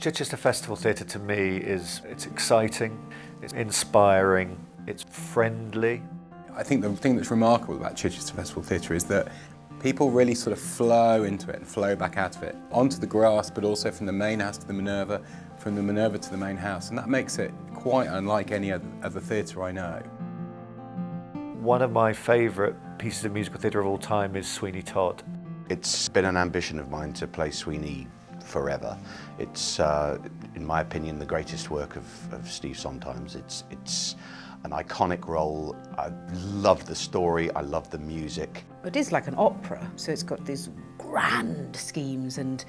Chichester Festival Theatre to me is, it's exciting, it's inspiring, it's friendly. I think the thing that's remarkable about Chichester Festival Theatre is that people really sort of flow into it and flow back out of it, onto the grass, but also from the main house to the Minerva, from the Minerva to the main house, and that makes it quite unlike any other theatre I know. One of my favourite pieces of musical theatre of all time is Sweeney Todd. It's been an ambition of mine to play Sweeney forever. It's, in my opinion, the greatest work of Steve Sondheim's. It's an iconic role. I love the story, I love the music. It is like an opera, so it's got these grand schemes and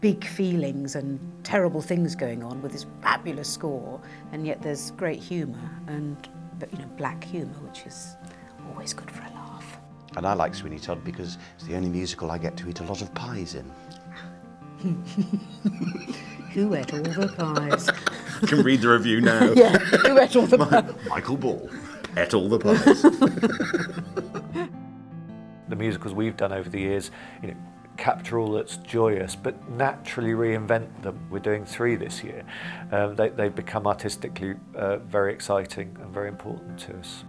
big feelings and terrible things going on with this fabulous score, and yet there's great humour, and, but you know, black humour, which is always good for a laugh. And I like Sweeney Todd because it's the only musical I get to eat a lot of pies in. Who ate all the pies? You can read the review now. Yeah, who ate all the pies? Michael Ball ate all the pies. The musicals we've done over the years, you know, capture all that's joyous, but naturally reinvent them. We're doing 3 this year. They've become artistically very exciting and very important to us.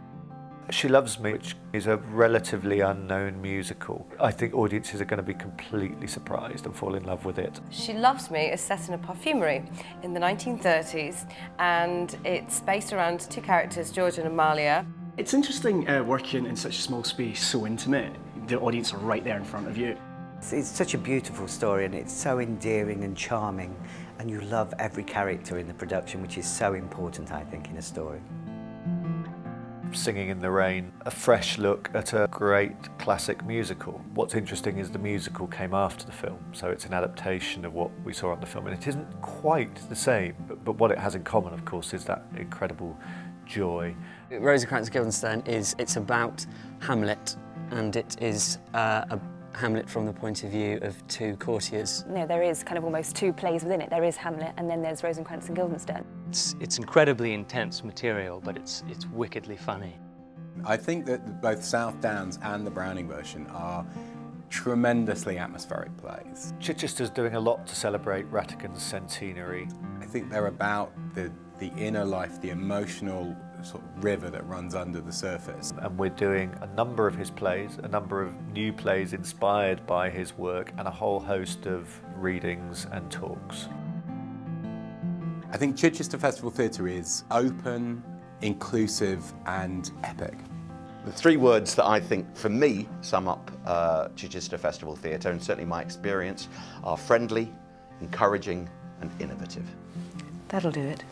She Loves Me, which is a relatively unknown musical. I think audiences are going to be completely surprised and fall in love with it. She Loves Me is set in a perfumery in the 1930s, and it's based around 2 characters, George and Amalia. It's interesting working in such a small space, so intimate. The audience are right there in front of you. It's such a beautiful story, and it's so endearing and charming, and you love every character in the production, which is so important, I think, in a story. Singing in the Rain, a fresh look at a great classic musical. What's interesting is the musical came after the film, so it's an adaptation of what we saw on the film, and it isn't quite the same, but what it has in common, of course, is that incredible joy. Rosencrantz and Guildenstern it's about Hamlet, and it is a Hamlet from the point of view of 2 courtiers. No, there is kind of almost 2 plays within it. There is Hamlet, and then there's Rosencrantz and Guildenstern. It's incredibly intense material, but it's wickedly funny. I think that both South Downs and the Browning version are tremendously atmospheric plays. Chichester's doing a lot to celebrate Rattigan's centenary. I think they're about the inner life, the emotional sort of river that runs under the surface. And we're doing a number of his plays, a number of new plays inspired by his work, and a whole host of readings and talks. I think Chichester Festival Theatre is open, inclusive and epic. The 3 words that I think, for me, sum up Chichester Festival Theatre, and certainly my experience, are friendly, encouraging and innovative. That'll do it.